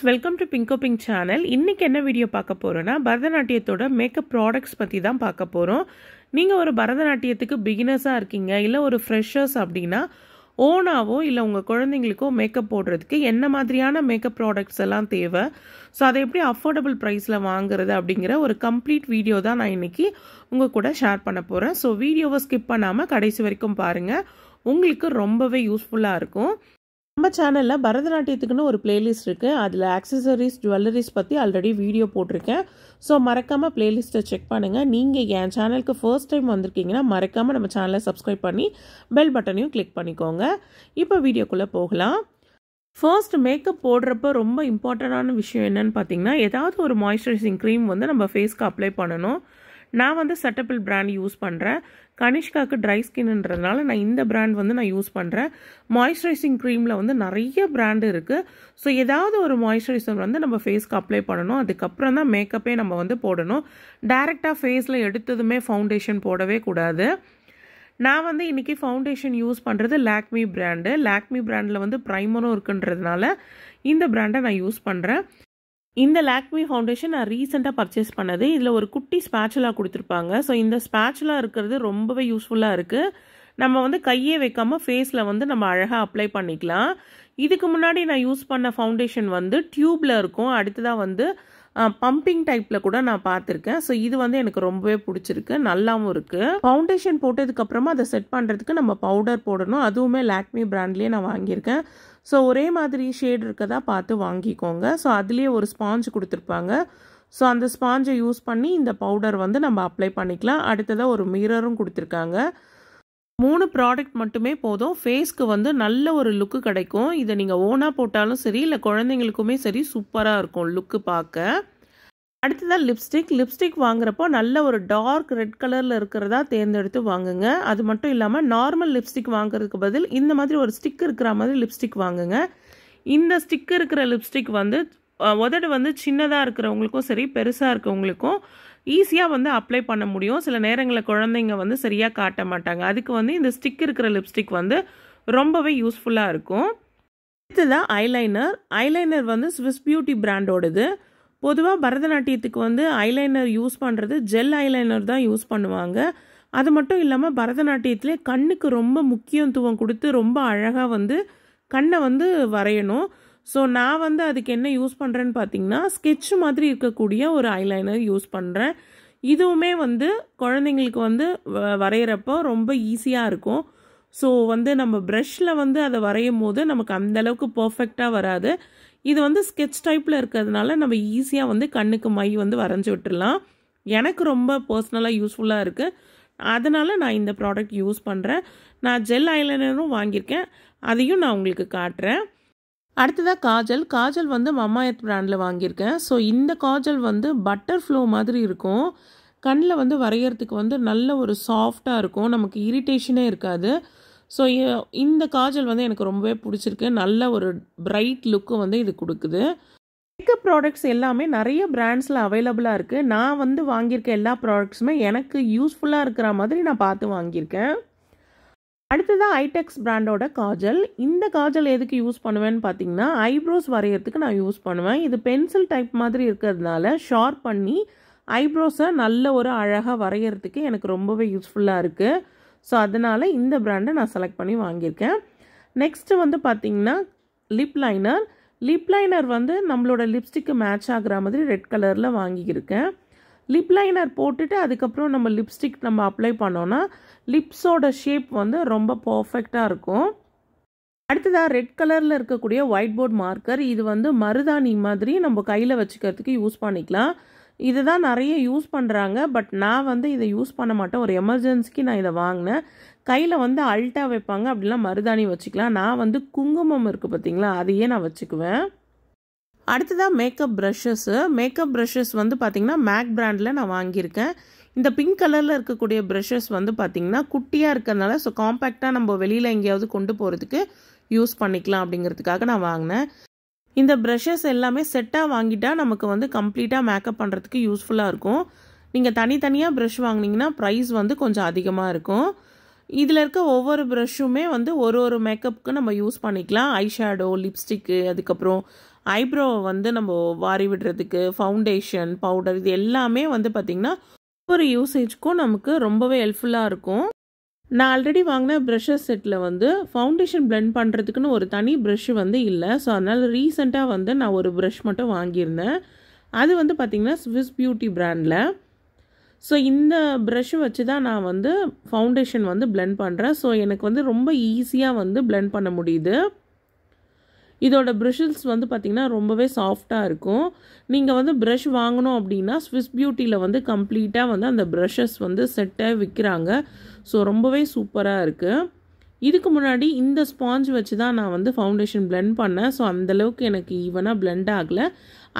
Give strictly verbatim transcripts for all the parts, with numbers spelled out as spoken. friends, welcome to Pinko Pink channel. இன்னைக்கு என்ன video பார்க்க போறோம்னா பரதநாட்டியத்தோட மேக்கப் products பத்தி தான் பார்க்க போறோம். நீங்க ஒரு பரதநாட்டியத்துக்கு beginnerஸா இருக்கீங்க இல்ல ஒரு freshers அப்படினா ஓனாவோ இல்ல உங்க குழந்தைகளுக்கோ மேக்கப் போடுறதுக்கு என்ன மாதிரியான மேக்கப் products எல்லாம் தேவை சோ அதை எப்படி affordable priceல வாங்குறது அப்படிங்கற ஒரு complete வீடியோ தான் நான் இன்னைக்கு உங்க கூட ஷேர் பண்ண போறேன். சோ வீடியோவை ஸ்கிப் பண்ணாம கடைசி வரைக்கும் பாருங்க. உங்களுக்கு ரொம்பவே யூஸ்ஃபுல்லா இருக்கும். நம்ம சேனல்ல பரதநாட்டியத்துக்குன்னு ஒரு பிளேலிஸ்ட் இருக்கு. அதுல ஆக்சஸரீஸ், ஜுவல்லரிஸ் பத்தி ஆல்ரெடி வீடியோ போட்டுருக்கேன். சோ மறக்காம பிளேலிஸ்ட்டை செக் பண்ணுங்க. நீங்க என் சேனலுக்கு ஃபர்ஸ்ட் டைம் வந்திருக்கீங்கன்னா மறக்காம நம்ம சேனலை சப்ஸ்கிரைப் பண்ணி பெல் பட்டனையும் கிளிக் பண்ணிக்கோங்க. இப்போ வீடியோக்குள்ள போகலாம். ஃபர்ஸ்ட் மேக்கப் போடுறப்ப ரொம்ப இம்பார்ட்டன்டான விஷயம் என்னன்னு பார்த்தீங்கன்னா ஏதாவது ஒரு மாய்ஸ்சரைசிங் க்ரீம் வந்து நம்ம ஃபேஸ்க்கு அப்ளை பண்ணணும். நான் வந்து செட்டபில் பிராண்ட் யூஸ் பண்ணுறேன். கனிஷ்காவுக்கு ட்ரை ஸ்கின்ன்றதுனால நான் இந்த பிராண்ட் வந்து நான் யூஸ் பண்ணுறேன். மாய்ஸ்சரைசிங் க்ரீமில் வந்து நிறைய பிராண்டு இருக்குது. ஸோ ஏதாவது ஒரு மாய்ஸ்சரைசர் வந்து நம்ம ஃபேஸ்க்கு அப்ளை பண்ணணும். அதுக்கப்புறம் தான் மேக்கப்பே நம்ம வந்து போடணும். டைரெக்டாக ஃபேஸில் எடுத்ததுமே ஃபவுண்டேஷன் போடவே கூடாது. நான் வந்து இன்றைக்கி ஃபவுண்டேஷன் யூஸ் பண்ணுறது லாக்மி பிராண்டு. லாக்மி பிராண்டில் வந்து ப்ரைமரும் இருக்குன்றதுனால இந்த பிராண்டை நான் யூஸ் பண்ணுறேன். இந்த லாக்மி ஃபவுண்டேஷன் நான் ரீசெண்டாக பர்ச்சேஸ் பண்ணது. இதில் ஒரு குட்டி ஸ்பேச்சுலா கொடுத்துருப்பாங்க. ஸோ இந்த ஸ்பேச்சுலா இருக்கிறது ரொம்பவே யூஸ்ஃபுல்லாக இருக்குது. நம்ம வந்து கையே வைக்காமல் ஃபேஸில் வந்து நம்ம அழகாக அப்ளை பண்ணிக்கலாம். இதுக்கு முன்னாடி நான் யூஸ் பண்ண ஃபவுண்டேஷன் வந்து டியூப்பில் இருக்கும். அடுத்ததாக வந்து பம்பிங் டைப்பில் கூட நான் பார்த்துருக்கேன். ஸோ இது வந்து எனக்கு ரொம்பவே பிடிச்சிருக்கு, நல்லாவும் இருக்குது. ஃபவுண்டேஷன் போட்டதுக்கப்புறமா அதை செட் பண்ணுறதுக்கு நம்ம பவுடர் போடணும். அதுவுமே லாக்மி பிராண்ட்லேயே நான் வாங்கியிருக்கேன். ஸோ ஒரே மாதிரி ஷேட் இருக்கதா பார்த்து வாங்கிக்கோங்க. ஸோ அதுலேயே ஒரு ஸ்பாஞ்ச் கொடுத்துருப்பாங்க. ஸோ அந்த ஸ்பாஞ்சை யூஸ் பண்ணி இந்த பவுடர் வந்து நம்ம அப்ளை பண்ணிக்கலாம். அடுத்ததாக ஒரு மிரரும் கொடுத்துருக்காங்க. மூணு ப்ராடக்ட் மட்டுமே போதும். ஃபேஸ்க்கு வந்து நல்ல ஒரு லுக்கு கிடைக்கும். இதை நீங்கள் ஓனாக போட்டாலும் சரி இல்லை குழந்தைங்களுக்குமே சரி சூப்பராக இருக்கும் லுக்கு பார்க்க. அடுத்ததாக லிப்ஸ்டிக். லிப்ஸ்டிக் வாங்குறப்போ நல்ல ஒரு டார்க் ரெட் கலரில் இருக்கிறதா தேர்ந்தெடுத்து வாங்குங்க. அது மட்டும் இல்லாமல் நார்மல் லிப்ஸ்டிக் வாங்குறதுக்கு பதில் இந்த மாதிரி ஒரு ஸ்டிக் இருக்கிற மாதிரி லிப்ஸ்டிக் வாங்குங்க. இந்த ஸ்டிக் இருக்கிற லிப்ஸ்டிக் வந்து உதடு வந்து சின்னதாக இருக்கிறவங்களுக்கும் சரி பெருசாக இருக்கிறவங்களுக்கும் ஈஸியாக வந்து அப்ளை பண்ண முடியும். சில நேரங்களில் குழந்தைங்க வந்து சரியாக காட்ட மாட்டாங்க. அதுக்கு வந்து இந்த ஸ்டிக் இருக்கிற லிப்ஸ்டிக் வந்து ரொம்பவே யூஸ்ஃபுல்லாக இருக்கும். அடுத்ததாக ஐலைனர். ஐலைனர் வந்து ஸ்விஸ் பியூட்டி பிராண்டோடது. பொதுவாக பரதநாட்டியத்துக்கு வந்து ஐலைனர் யூஸ் பண்ணுறது ஜெல் ஐலைனர் தான் யூஸ் பண்ணுவாங்க. அது மட்டும் இல்லாமல் பரதநாட்டியத்திலே கண்ணுக்கு ரொம்ப முக்கியத்துவம் கொடுத்து ரொம்ப அழகாக வந்து கண்ணை வந்து வரையணும். ஸோ நான் வந்து அதுக்கு என்ன யூஸ் பண்ணுறேன்னு பார்த்தீங்கன்னா ஸ்கெட்ச் மாதிரி இருக்கக்கூடிய ஒரு ஐலைனர் யூஸ் பண்ணுறேன். இதுவுமே வந்து குழந்தைங்களுக்கு வந்து வரைகிறப்போ ரொம்ப ஈஸியாக இருக்கும். ஸோ வந்து நம்ம ப்ரெஷ்ஷில் வந்து அதை வரையும் போது நமக்கு அந்தளவுக்கு பர்ஃபெக்டாக வராது. இது வந்து ஸ்கெட்ச் டைப்பில் இருக்கிறதுனால நம்ம ஈஸியாக வந்து கண்ணுக்கு மை வந்து வரைஞ்சி விட்டுடலாம். எனக்கு ரொம்ப பர்சனலாக யூஸ்ஃபுல்லாக இருக்குது. அதனால் நான் இந்த ப்ராடக்ட் யூஸ் பண்ணுறேன். நான் ஜெல் ஐலைனரும் வாங்கியிருக்கேன். அதையும் நான் உங்களுக்கு காட்டுறேன். அடுத்ததாக காஜல். காஜல் வந்து மம்மாயத் பிராண்டில் வாங்கியிருக்கேன். ஸோ இந்த காஜல் வந்து பட்டர் ஃப்ளோ மாதிரி இருக்கும். கண்ணில் வந்து வரைகிறதுக்கு வந்து நல்ல ஒரு சாஃப்டாக இருக்கும். நமக்கு இரிட்டேஷனே இருக்காது. ஸோ இந்த காஜல் வந்து எனக்கு ரொம்பவே பிடிச்சிருக்கு. நல்ல ஒரு பிரைட் லுக்கு வந்து இது கொடுக்குது. மேக்கப் ப்ராடக்ட்ஸ் எல்லாமே நிறைய பிராண்ட்ஸில் அவைலபிளாக இருக்குது. நான் வந்து வாங்கியிருக்க எல்லா ப்ராடக்ட்ஸுமே எனக்கு யூஸ்ஃபுல்லாக இருக்கிற மாதிரி நான் பார்த்து வாங்கியிருக்கேன். அடுத்ததாக ஐடெக்ஸ் பிராண்டோட காஜல். இந்த காஜல் எதுக்கு யூஸ் பண்ணுவேன்னு பார்த்தீங்கன்னா ஐப்ரோஸ் வரைகிறதுக்கு நான் யூஸ் பண்ணுவேன். இது பென்சில் டைப் மாதிரி இருக்கிறதுனால ஷார்ப் பண்ணி ஐப்ரோஸை நல்ல ஒரு அழகாக வரைகிறதுக்கு எனக்கு ரொம்பவே யூஸ்ஃபுல்லாக இருக்குது. ஸோ அதனால் இந்த பிராண்டை நான் செலக்ட் பண்ணி வாங்கியிருக்கேன். நெக்ஸ்ட்டு வந்து பார்த்திங்கன்னா லிப் லைனர். லிப் லைனர் வந்து நம்மளோட லிப்ஸ்டிக்கு மேட்ச் ஆகிற மாதிரி ரெட் கலரில் வாங்கியிருக்கேன். லிப் லைனர் போட்டுட்டு அதுக்கப்புறம் நம்ம லிப்ஸ்டிக் நம்ம அப்ளை பண்ணோன்னா லிப்ஸோட ஷேப் வந்து ரொம்ப பர்ஃபெக்டாக இருக்கும். அடுத்ததாக ரெட் கலரில் இருக்கக்கூடிய ஒயிட் போர்ட் மார்க்கர். இது வந்து மருதாணி மாதிரி நம்ம கையில் வச்சுக்கிறதுக்கு யூஸ் பண்ணிக்கலாம். இதை தான் நிறைய யூஸ் பண்ணுறாங்க. பட் நான் வந்து இதை யூஸ் பண்ண மாட்டேன். ஒரு எமர்ஜென்சிக்கு நான் இதை வாங்கினேன். கையில் வந்து அல்ட்டா வைப்பாங்க, அப்படிலாம் மருதாணி வச்சுக்கலாம். நான் வந்து குங்குமம் இருக்குது பார்த்தீங்களா, அதையே நான் வச்சுக்குவேன். அடுத்ததாக மேக்கப் ப்ரஷ்ஷஸ்ஸு. மேக்கப் ப்ரஷ்ஷஸ் வந்து பார்த்திங்கன்னா மேக் பிராண்டில் நான் வாங்கியிருக்கேன். இந்த பிங்க் கலரில் இருக்கக்கூடிய ப்ரஷ்ஷஸ் வந்து பார்த்திங்கன்னா குட்டியாக இருக்கிறதுனால ஸோ காம்பேக்டாக நம்ம வெளியில் எங்கேயாவது கொண்டு போகிறதுக்கு யூஸ் பண்ணிக்கலாம் அப்படிங்கிறதுக்காக நான் வாங்கினேன். இந்த ப்ரஷ்ஷஸ் எல்லாமே செட்டாக வாங்கிட்டா நமக்கு வந்து கம்ப்ளீட்டாக மேக்கப் பண்ணுறதுக்கு யூஸ்ஃபுல்லாக இருக்கும். நீங்கள் தனித்தனியாக ப்ரஷ் வாங்கினீங்கன்னா ப்ரைஸ் வந்து கொஞ்சம் அதிகமாக இருக்கும். இதில் இருக்க ஒவ்வொரு ப்ரஷ்ஷுமே வந்து ஒரு ஒரு மேக்கப்புக்கு நம்ம யூஸ் பண்ணிக்கலாம். ஐ ஷேடோ, லிப்ஸ்டிக்கு, அதுக்கப்புறம் ஐப்ரோ வந்து நம்ம வாரி விடுறதுக்கு ஃபவுண்டேஷன் பவுடர் இது எல்லாமே வந்து பார்த்திங்கன்னா ஒரு யூசேஜ்க்கும் நமக்கு ரொம்பவே ஹெல்ப்ஃபுல்லாக இருக்கும். நான் ஆல்ரெடி வாங்கின ப்ரஷ்ஷஸ் செட்டில் வந்து ஃபவுண்டேஷன் பிளெண்ட் பண்ணுறதுக்குன்னு ஒரு தனி ப்ரஷ் வந்து இல்லை. ஸோ அதனால் ரீசெண்டாக வந்து நான் ஒரு ப்ரஷ் மட்டும் வாங்கியிருந்தேன். அது வந்து பார்த்திங்கன்னா ஸ்விஸ் பியூட்டி பிராண்டில். ஸோ இந்த ப்ரஷ் வச்சு தான் நான் வந்து ஃபவுண்டேஷன் வந்து பிளெண்ட் பண்ணுறேன். ஸோ எனக்கு வந்து ரொம்ப ஈஸியாக வந்து பிளெண்ட் பண்ண முடியுது. இதோட ப்ரஷஸ் வந்து பார்த்திங்கன்னா ரொம்பவே சாஃப்டாக இருக்கும். நீங்கள் வந்து ப்ரஷ் வாங்கணும் அப்படின்னா ஸ்விஸ் பியூட்டியில் வந்து கம்ப்ளீட்டாக வந்து அந்த ப்ரஷஸ் வந்து செட்டாக விற்கிறாங்க. ஸோ ரொம்பவே சூப்பராக இருக்குது. இதுக்கு முன்னாடி இந்த ஸ்பாஞ்ச் வச்சு தான் நான் வந்து ஃபவுண்டேஷன் பிளெண்ட் பண்ணேன். ஸோ அந்தளவுக்கு எனக்கு ஈவனாக பிளெண்ட் ஆகலை.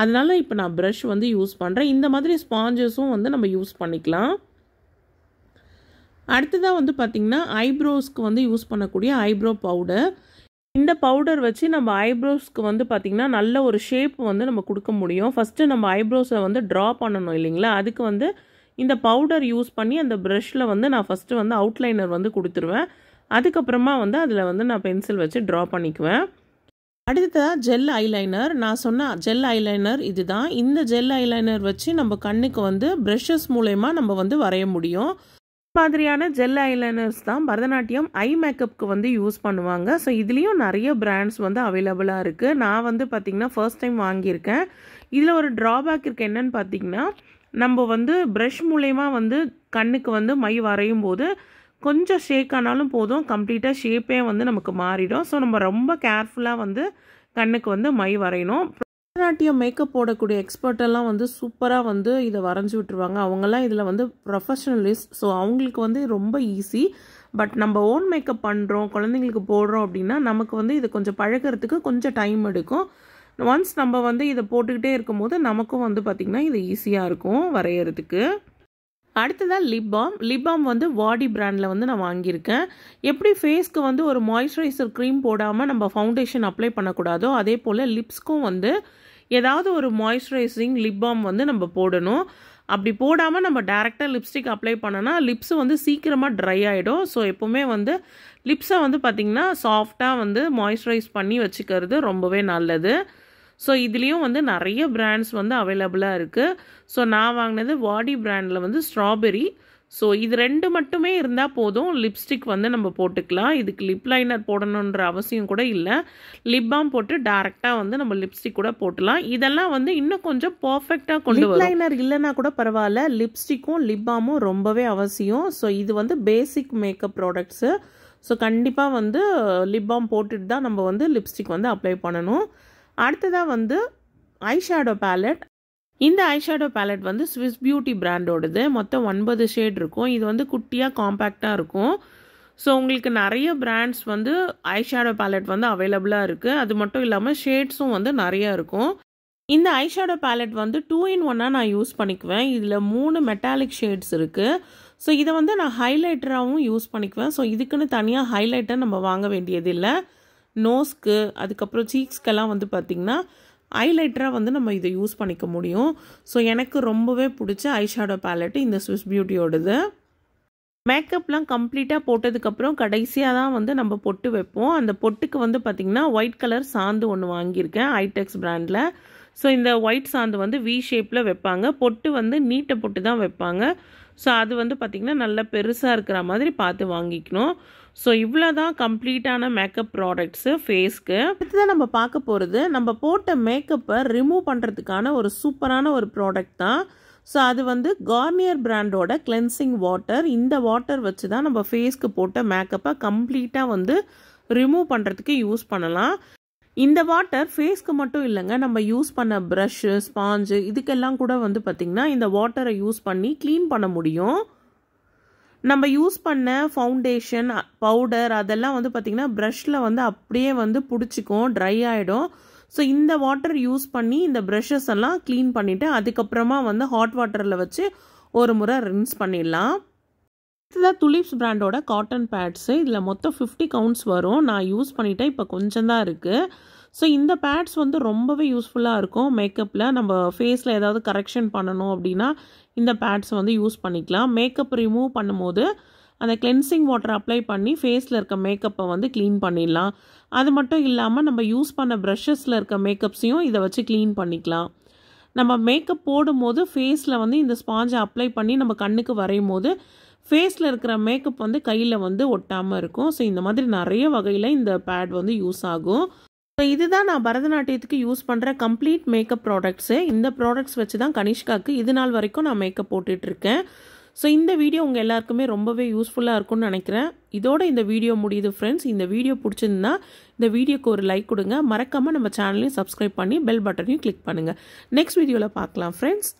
அதனால் இப்போ நான் ப்ரஷ் வந்து யூஸ் பண்ணுறேன். இந்த மாதிரி ஸ்பாஞ்சஸும் வந்து நம்ம யூஸ் பண்ணிக்கலாம். அடுத்ததாக வந்து பார்த்திங்கன்னா ஐப்ரோஸ்க்கு வந்து யூஸ் பண்ணக்கூடிய ஐப்ரோ பவுடர். இந்த பவுடர் வச்சு நம்ம ஐப்ரோஸ்க்கு வந்து பார்த்திங்கன்னா நல்ல ஒரு ஷேப் வந்து நம்ம கொடுக்க முடியும். ஃபஸ்ட்டு நம்ம ஐப்ரோஸை வந்து ட்ரா பண்ணணும் இல்லைங்களா, அதுக்கு வந்து இந்த பவுடர் யூஸ் பண்ணி அந்த ப்ரஷில் வந்து நான் ஃபஸ்ட்டு வந்து அவுட்லைனர் வந்து கொடுத்துருவேன். அதுக்கப்புறமா வந்து அதில் வந்து நான் பென்சில் வச்சு ட்ரா பண்ணிக்குவேன். அடுத்ததாக ஜெல் ஐலைனர். நான் சொன்ன ஜெல் ஐலைனர் இது தான். இந்த ஜெல் ஐலைனர் வச்சு நம்ம கண்ணுக்கு வந்து ப்ரஷஸ் மூலயமா நம்ம வந்து வரைய முடியும். மாதிரியான ஜெல் ஐலைனர்ஸ் தான் பரதநாட்டியம் ஐ மேக்கப்புக்கு வந்து யூஸ் பண்ணுவாங்க. ஸோ இதுலேயும் நிறைய பிராண்ட்ஸ் வந்து அவைலபிளாக இருக்குது. நான் வந்து பார்த்திங்கன்னா ஃபர்ஸ்ட் டைம் வாங்கியிருக்கேன். இதில் ஒரு ட்ராபேக் இருக்குது. என்னென்னு பார்த்திங்கன்னா நம்ம வந்து ப்ரஷ் மூலயமா வந்து கண்ணுக்கு வந்து மை வரையும் போது கொஞ்சம் ஷேக் ஆனாலும் போதும், கம்ப்ளீட்டாக ஷேப்பே வந்து நமக்கு மாறிடும். ஸோ நம்ம ரொம்ப கேர்ஃபுல்லாக வந்து கண்ணுக்கு வந்து மை வரையணும். பரதநாட்டியம் மேக்கப் போடக்கூடிய எக்ஸ்பர்ட்டெல்லாம் வந்து சூப்பராக வந்து இதை வரைஞ்சி விட்டுருவாங்க. அவங்கெல்லாம் இதில் வந்து ப்ரொஃபஷனலிஸ்ட். ஸோ அவங்களுக்கு வந்து ரொம்ப ஈஸி. பட் நம்ம ஓன் மேக்கப் பண்ணுறோம், குழந்தைங்களுக்கு போடுறோம் அப்படின்னா நமக்கு வந்து இதை கொஞ்சம் பழகிறதுக்கு கொஞ்சம் டைம் எடுக்கும். ஒன்ஸ் நம்ம வந்து இதை போட்டுக்கிட்டே இருக்கும்போது நமக்கும் வந்து பார்த்திங்கன்னா இது ஈஸியாக இருக்கும் வரைகிறதுக்கு. அடுத்ததாக லிப் பாம். லிப் பாம் வந்து வாடி பிராண்டில் வந்து நான் வாங்கியிருக்கேன். எப்படி ஃபேஸ்க்கு வந்து ஒரு மாய்ஸ்சரைசர் க்ரீம் போடாமல் நம்ம ஃபவுண்டேஷன் அப்ளை பண்ணக்கூடாதோ அதே போல் லிப்ஸ்க்கும் வந்து ஏதாவது ஒரு மாய்ஸ்சரைசிங் லிப் பாம் வந்து நம்ம போடணும். அப்படி போடாமல் நம்ம டேரெக்டாக லிப்ஸ்டிக் அப்ளை பண்ணோன்னா லிப்ஸ் வந்து சீக்கிரமாக ட்ரை ஆகிடும். ஸோ எப்போவுமே வந்து லிப்ஸை வந்து பார்த்திங்கன்னா சாஃப்டாக வந்து மாய்ஸ்சரைஸ் பண்ணி வச்சுக்கிறது ரொம்பவே நல்லது. ஸோ இதுலேயும் வந்து நிறைய பிராண்ட்ஸ் வந்து அவைலபிளாக இருக்குது. ஸோ நான் வாங்கினது வாடி பிராண்டில் வந்து ஸ்ட்ராபெரி. ஸோ இது ரெண்டு மட்டுமே இருந்தால் போதும், லிப்ஸ்டிக் வந்து நம்ம போட்டுக்கலாம். இதுக்கு லிப் லைனர் போடணுன்ற அவசியம் கூட இல்லை. லிப் பாம் போட்டு டேரெக்டாக வந்து நம்ம லிப்ஸ்டிக் கூட போட்டலாம். இதெல்லாம் வந்து இன்னும் கொஞ்சம் பர்ஃபெக்டாக கொண்டு வரும். லிப் லைனர் இல்லைன்னா கூட பரவாயில்ல, லிப்ஸ்டிக்கும் லிப் பாமும் ரொம்பவே அவசியம். ஸோ இது வந்து பேசிக் மேக்கப் ப்ராடக்ட்ஸு. ஸோ கண்டிப்பாக வந்து லிப் பாம் போட்டுட்டு தான் நம்ம வந்து லிப்ஸ்டிக் வந்து அப்ளை பண்ணணும். அடுத்ததாக வந்து ஐஷேடோ பேலட். இந்த ஐஷேடோ பேலட் வந்து ஸ்விஸ் பியூட்டி பிராண்டோடது. மொத்தம் ஒன்பது ஷேட் இருக்கும். இது வந்து குட்டியாக காம்பேக்டாக இருக்கும். ஸோ உங்களுக்கு நிறைய பிராண்ட்ஸ் வந்து ஐஷேடோ பேலட் வந்து அவைலபிளாக இருக்குது. அது மட்டும் இல்லாமல் ஷேட்ஸும் வந்து நிறையா இருக்கும். இந்த ஐஷேடோ பேலட் வந்து டூ இன் ஒன்னாக நான் யூஸ் பண்ணிக்குவேன். இதில் மூணு மெட்டாலிக் ஷேட்ஸ் இருக்குது. ஸோ இதை வந்து நான் ஹைலைட்டராகவும் யூஸ் பண்ணிக்குவேன். ஸோ இதுக்குன்னு தனியாக ஹைலைட்டர் நம்ம வாங்க வேண்டியதில்லை. நோஸ்க்கு அதுக்கப்புறம் சீக்ஸ்க்கெல்லாம் வந்து பார்த்திங்கன்னா ஐலைட்டராக வந்து நம்ம இதை யூஸ் பண்ணிக்க முடியும். ஸோ எனக்கு ரொம்பவே பிடிச்ச ஐஷேடோ பேலட்டு இந்த ஸ்விஸ் பியூட்டியோடது. மேக்கப்லாம் கம்ப்ளீட்டாக போட்டதுக்கப்புறம் கடைசியாக தான் வந்து நம்ம பொட்டு வைப்போம். அந்த பொட்டுக்கு வந்து பார்த்திங்கன்னா ஒயிட் கலர் சாந்து ஒன்று வாங்கியிருக்கேன் ஐடெக்ஸ் பிராண்டில். ஸோ இந்த ஒயிட் சாந்து வந்து வி ஷேப்பில் வைப்பாங்க. பொட்டு வந்து நீட்டை பொட்டு தான் வைப்பாங்க. ஸோ அது வந்து பார்த்திங்கன்னா நல்லா பெருசாக இருக்கிற மாதிரி பார்த்து வாங்கிக்கணும். ஸோ இவ்வளோ தான் கம்ப்ளீட்டான மேக்கப் ப்ராடக்ட்ஸு ஃபேஸ்க்கு. அடுத்து தான் நம்ம பார்க்க போகிறது நம்ம போட்ட மேக்கப்பை ரிமூவ் பண்ணுறதுக்கான ஒரு சூப்பரான ஒரு ப்ராடக்ட் தான். ஸோ அது வந்து கார்னியர் பிராண்டோட கிளென்சிங் வாட்டர். இந்த வாட்டர் வச்சு தான் நம்ம ஃபேஸ்க்கு போட்ட மேக்கப்பை கம்ப்ளீட்டாக வந்து ரிமூவ் பண்ணுறதுக்கு யூஸ் பண்ணலாம். இந்த வாட்டர் ஃபேஸ்க்கு மட்டும் இல்லைங்க, நம்ம யூஸ் பண்ண ப்ரஷ்ஷு ஸ்பாஞ்சு இதுக்கெல்லாம் கூட வந்து பார்த்திங்கன்னா இந்த வாட்டரை யூஸ் பண்ணி க்ளீன் பண்ண முடியும். நம்ம யூஸ் பண்ண ஃபவுண்டேஷன் பவுடர் அதெல்லாம் வந்து பார்த்திங்கன்னா ப்ரஷில் வந்து அப்படியே வந்து பிடிச்சிக்கும், ட்ரை ஆகிடும். ஸோ இந்த வாட்டர் யூஸ் பண்ணி இந்த ப்ரஷஸ் எல்லாம் க்ளீன் பண்ணிவிட்டு அதுக்கப்புறமா வந்து ஹாட் வாட்டரில் வச்சு ஒரு முறை ரின்ஸ் பண்ணிடலாம். இதுதான் துலிப்ஸ் பிராண்டோட காட்டன் பேட்ஸு. இதில் மொத்தம் ஃபிஃப்டி கவுண்ட்ஸ் வரும். நான் யூஸ் பண்ணிவிட்டேன், இப்போ கொஞ்சம் தான் இருக்குது. ஸோ இந்த பேட்ஸ் வந்து ரொம்பவே யூஸ்ஃபுல்லாக இருக்கும் மேக்கப்பில். நம்ம ஃபேஸில் ஏதாவது கரெக்ஷன் பண்ணணும் அப்படின்னா இந்த பேட்ஸ் வந்து யூஸ் பண்ணிக்கலாம். மேக்கப் ரிமூவ் பண்ணும்போது அந்த கிளென்சிங் வாட்டர் அப்ளை பண்ணி ஃபேஸில் இருக்க மேக்கப்பை வந்து க்ளீன் பண்ணிடலாம். அது மட்டும் இல்லாமல் நம்ம யூஸ் பண்ண ப்ரஷஸில் இருக்க மேக்கப்ஸையும் இதை வச்சு க்ளீன் பண்ணிக்கலாம். நம்ம மேக்கப் போடும்போது ஃபேஸில் வந்து இந்த ஸ்பாஞ்சை அப்ளை பண்ணி நம்ம கண்ணுக்கு வரையும் போது ஃபேஸில் இருக்கிற மேக்கப் வந்து கையில் வந்து ஒட்டாமல் இருக்கும். ஸோ இந்த மாதிரி நிறைய வகையில் இந்த பேட் வந்து யூஸ் ஆகும். ஸோ இதுதான் நான் பரதநாட்டியத்துக்கு யூஸ் பண்ணுற கம்ப்ளீட் மேக்கப் ப்ராடக்ட்ஸு. இந்த ப்ராடக்ட்ஸ் வச்சு தான் கனிஷ்காவுக்கு இது நாள் வரைக்கும் நான் மேக்கப் போட்டுட்ருக்கேன். ஸோ இந்த வீடியோ உங்கள் எல்லாருக்குமே ரொம்பவே யூஸ்ஃபுல்லாக இருக்கும்னு நினைக்கிறேன். இதோட இந்த வீடியோ முடியுது ஃப்ரெண்ட்ஸ். இந்த வீடியோ பிடிச்சிருந்தா இந்த வீடியோக்கு ஒரு லைக் கொடுங்க. மறக்காமல் நம்ம சேனலையும் சப்ஸ்கிரைப் பண்ணி பெல் பட்டனையும் கிளிக் பண்ணுங்கள். நெக்ஸ்ட் வீடியோவில் பார்க்கலாம் ஃப்ரெண்ட்ஸ்.